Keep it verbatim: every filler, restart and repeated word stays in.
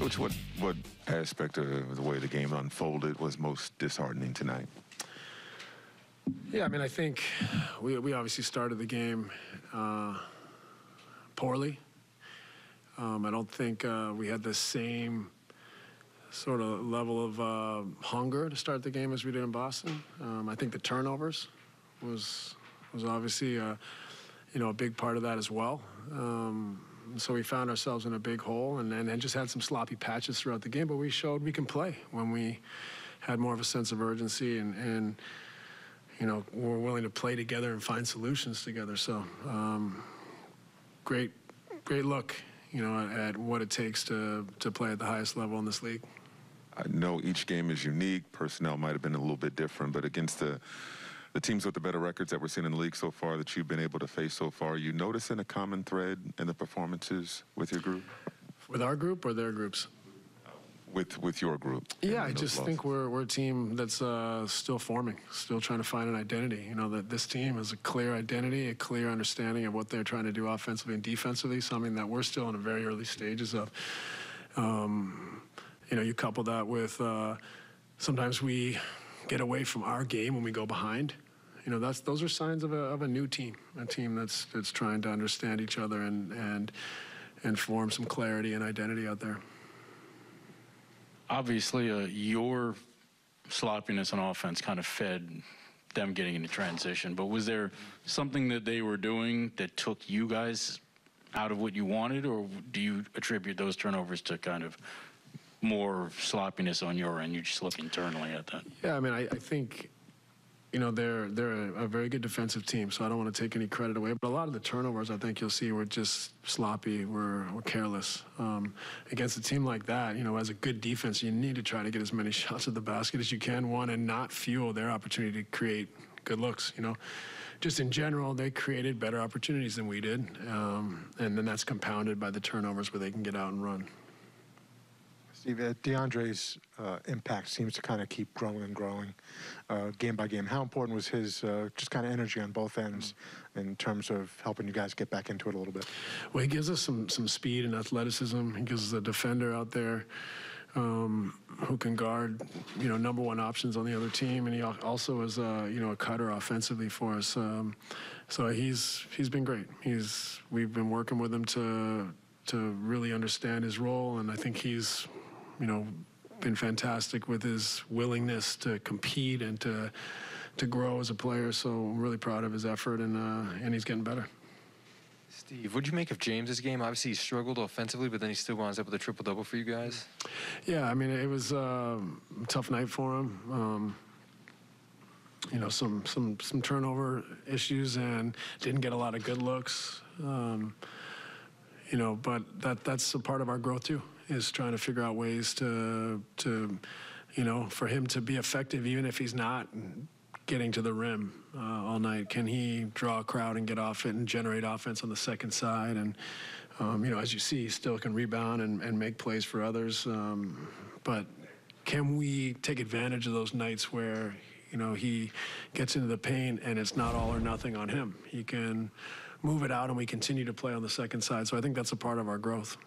Coach, what, what aspect of the way the game unfolded was most disheartening tonight? Yeah, I mean, I think we, we obviously started the game uh, poorly. Um, I don't think uh, we had the same sort of level of uh, hunger to start the game as we did in Boston. Um, I think the turnovers was was obviously uh, you know, a big part of that as well. Um, so we found ourselves in a big hole and, and and just had some sloppy patches throughout the game. But we showed we can play when we had more of a sense of urgency and and you know, we're willing to play together and find solutions together. So um, great great look, you know, at, at what it takes to to play at the highest level in this league. I know each game is unique. Personnel might have been a little bit different, but against the, the teams with the better records that we're seeing in the league so far, that you've been able to face so far, are you noticing a common thread in the performances with your group? With our group or their groups? With with your group? Yeah, I just losses. think we're, we're a team that's uh, still forming, still trying to find an identity. You know, that this team has a clear identity, a clear understanding of what they're trying to do offensively and defensively, something that we're still in the very early stages of. Um, you know, you couple that with uh, sometimes we get away from our game when we go behind. You know, that's those are signs of a, of a new team, a team that's, that's trying to understand each other and, and, and form some clarity and identity out there. Obviously, uh, your sloppiness on offense kind of fed them getting into transition. But was there something that they were doing that took you guys out of what you wanted, or do you attribute those turnovers to kind of more sloppiness on your end? You just look internally at that. Yeah, I mean, I, I think, you know, they're they're a, a very good defensive team, so I don't want to take any credit away. But a lot of the turnovers, I think you'll see, were just sloppy, were, were careless. Um, against a team like that, you know, as a good defense, you need to try to get as many shots at the basket as you can, one, and not fuel their opportunity to create good looks, you know. Just in general, they created better opportunities than we did, um, and then that's compounded by the turnovers where they can get out and run. Steve, DeAndre's uh, impact seems to kind of keep growing and growing uh, game by game. How important was his uh, just kind of energy on both ends in terms of helping you guys get back into it a little bit? Well, he gives us some, some speed and athleticism. He gives us a defender out there um, who can guard, you know, number one options on the other team. And he also is, uh, you know, a cutter offensively for us. Um, so he's he's been great. He's We've been working with him to, to really understand his role, and I think he's... you know, been fantastic with his willingness to compete and to to grow as a player. So I'm really proud of his effort, and uh, and he's getting better. Steve, what'd you make of James's game? Obviously, he struggled offensively, but then he still winds up with a triple double for you guys. Yeah, I mean, it was uh, a tough night for him. Um, you know, some some some turnover issues, and didn't get a lot of good looks. Um, you know, but that that's a part of our growth too. Is trying to figure out ways to, to, you know, for him to be effective, even if he's not getting to the rim uh, all night. Can he draw a crowd and get off it and generate offense on the second side? And, um, you know, as you see, he still can rebound and, and make plays for others. Um, but can we take advantage of those nights where, you know, he gets into the paint and it's not all or nothing on him? He can move it out and we continue to play on the second side. So I think that's a part of our growth.